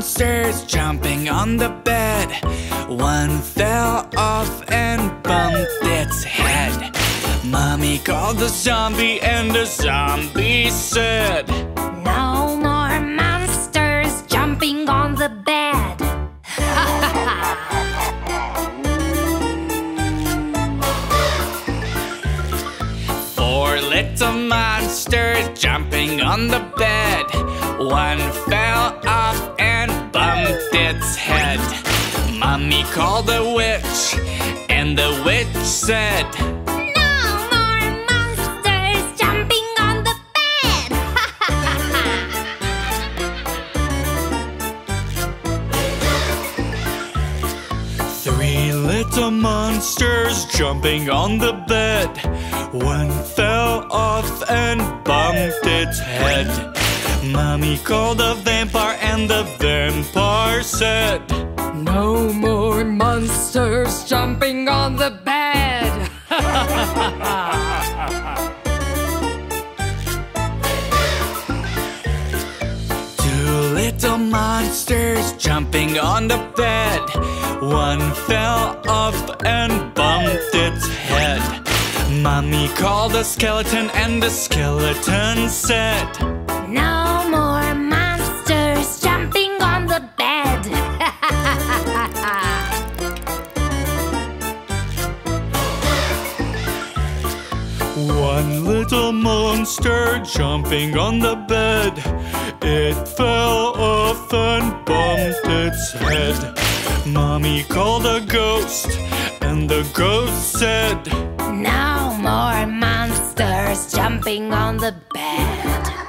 downstairs, jumping on the bed. One fell off and bumped its head. Mommy called the zombie and the zombie said, "No more monsters jumping on the bed." Four little monsters jumping on the bed. One fell off and bumped its head. Mommy called the witch and the witch said, "No more monsters jumping on the bed." Three little monsters jumping on the bed. One fell off and bumped its head. Mommy called the vampire and the vampire said, "No more monsters jumping on the bed." Two little monsters jumping on the bed. One fell off and bumped its head. Mommy called the skeleton and the skeleton said, "No more monsters jumping on the bed." One little monster jumping on the bed. It fell off and bumped its head. Mommy called a ghost and the ghost said, "No more monsters jumping on the bed."